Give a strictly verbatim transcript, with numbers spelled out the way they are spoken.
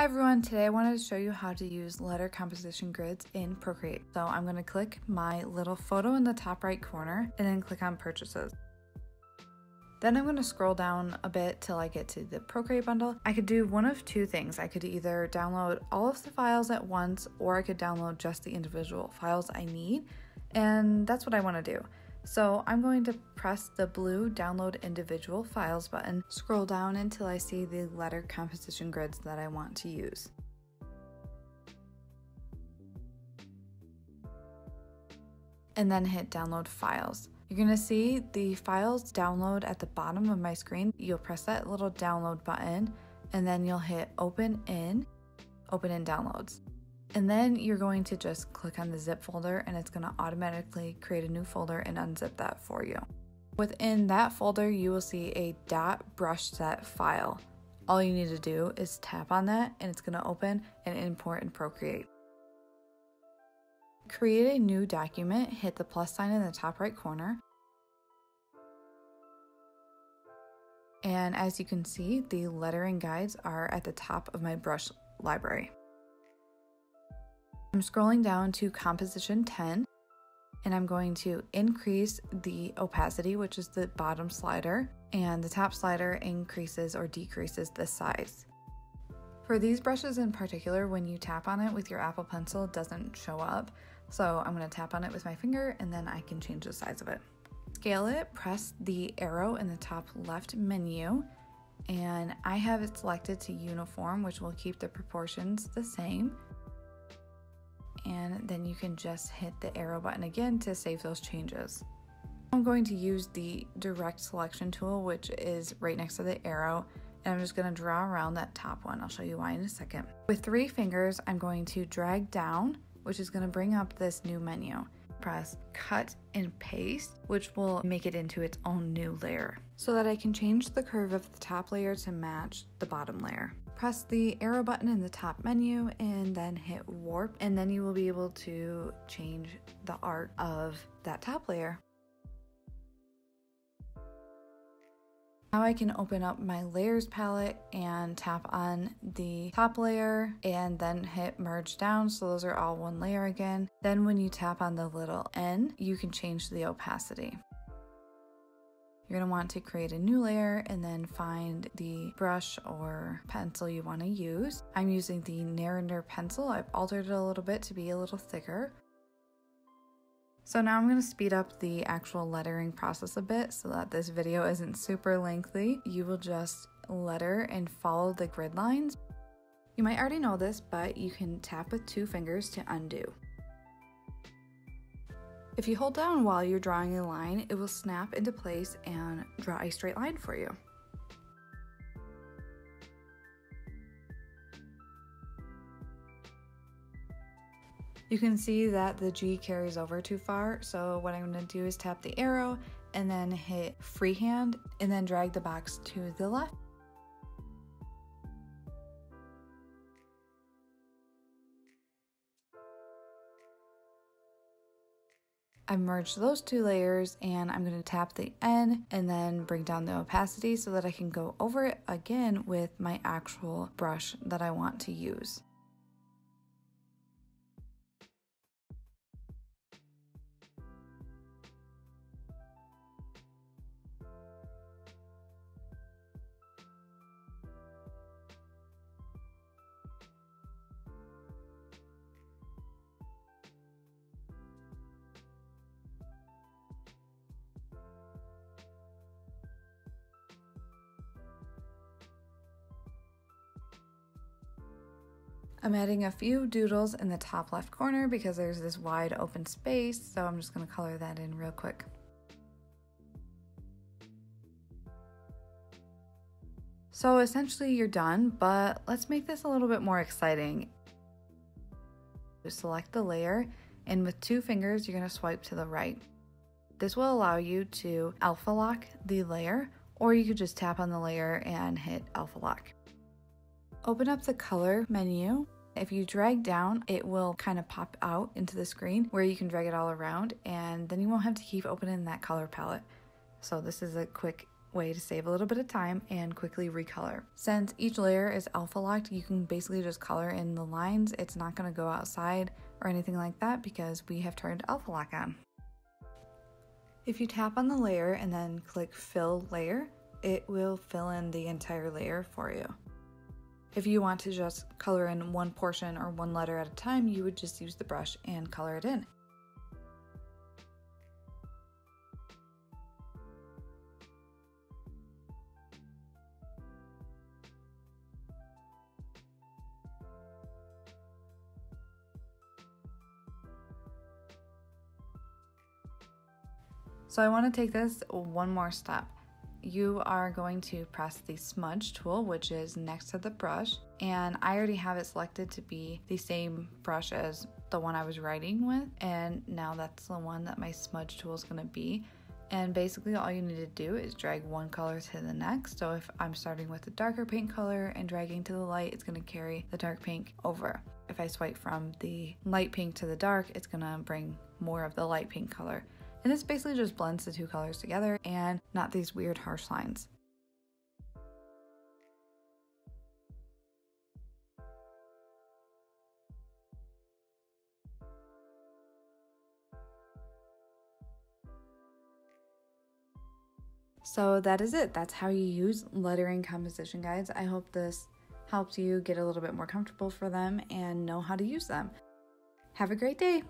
Hi everyone, today I wanted to show you how to use letter composition grids in Procreate. So I'm going to click my little photo in the top right corner and then click on purchases. Then I'm going to scroll down a bit till I get to the Procreate bundle. I could do one of two things. I could either download all of the files at once, or I could download just the individual files I need, and that's what I want to do. So I'm going to press the blue download individual files button, scroll down until I see the letter composition grids that I want to use. And then hit download files. You're going to see the files download at the bottom of my screen. You'll press that little download button and then you'll hit open in, open in downloads. And then you're going to just click on the zip folder and it's going to automatically create a new folder and unzip that for you. Within that folder, you will see a .brushset file. All you need to do is tap on that and it's going to open and import in Procreate. Create a new document, hit the plus sign in the top right corner. And as you can see, the lettering guides are at the top of my brush library. I'm scrolling down to composition ten and I'm going to increase the opacity, which is the bottom slider, and the top slider increases or decreases the size. For these brushes in particular, when you tap on it with your Apple Pencil, it doesn't show up. So I'm going to tap on it with my finger and then I can change the size of it. Scale it, press the arrow in the top left menu, and I have it selected to uniform, which will keep the proportions the same. And then you can just hit the arrow button again to save those changes. I'm going to use the direct selection tool, which is right next to the arrow, and I'm just going to draw around that top one. I'll show you why in a second. With three fingers, I'm going to drag down, which is going to bring up this new menu. Press cut and paste, which will make it into its own new layer so that I can change the curve of the top layer to match the bottom layer. Press the arrow button in the top menu and then hit warp, and then you will be able to change the art of that top layer. Now I can open up my layers palette and tap on the top layer and then hit merge down, so those are all one layer again. Then when you tap on the little N, you can change the opacity. You're going to want to create a new layer and then find the brush or pencil you want to use. I'm using the Narinder pencil. I've altered it a little bit to be a little thicker. So now I'm going to speed up the actual lettering process a bit so that this video isn't super lengthy. You will just letter and follow the grid lines. You might already know this, but you can tap with two fingers to undo. If you hold down while you're drawing a line, it will snap into place and draw a straight line for you. You can see that the G carries over too far, so what I'm going to do is tap the arrow and then hit freehand and then drag the box to the left. I've merged those two layers and I'm going to tap the N and then bring down the opacity so that I can go over it again with my actual brush that I want to use. I'm adding a few doodles in the top left corner because there's this wide open space, so I'm just going to color that in real quick. So essentially you're done, but let's make this a little bit more exciting. Select the layer, and with two fingers you're going to swipe to the right. This will allow you to alpha lock the layer, or you could just tap on the layer and hit alpha lock. Open up the color menu. If you drag down, it will kind of pop out into the screen where you can drag it all around, and then you won't have to keep opening that color palette. So this is a quick way to save a little bit of time and quickly recolor. Since each layer is alpha locked, you can basically just color in the lines. It's not going to go outside or anything like that because we have turned alpha lock on. If you tap on the layer and then click fill layer, it will fill in the entire layer for you. If you want to just color in one portion or one letter at a time, you would just use the brush and color it in. So I want to take this one more step. You are going to press the smudge tool, which is next to the brush, and I already have it selected to be the same brush as the one I was writing with, and now that's the one that my smudge tool is going to be. And basically all you need to do is drag one color to the next. So if I'm starting with a darker pink color and dragging to the light, it's going to carry the dark pink over. If I swipe from the light pink to the dark, it's going to bring more of the light pink color. And this basically just blends the two colors together and not these weird harsh lines. So that is it. That's how you use lettering composition guides. I hope this helps you get a little bit more comfortable for them and know how to use them. Have a great day.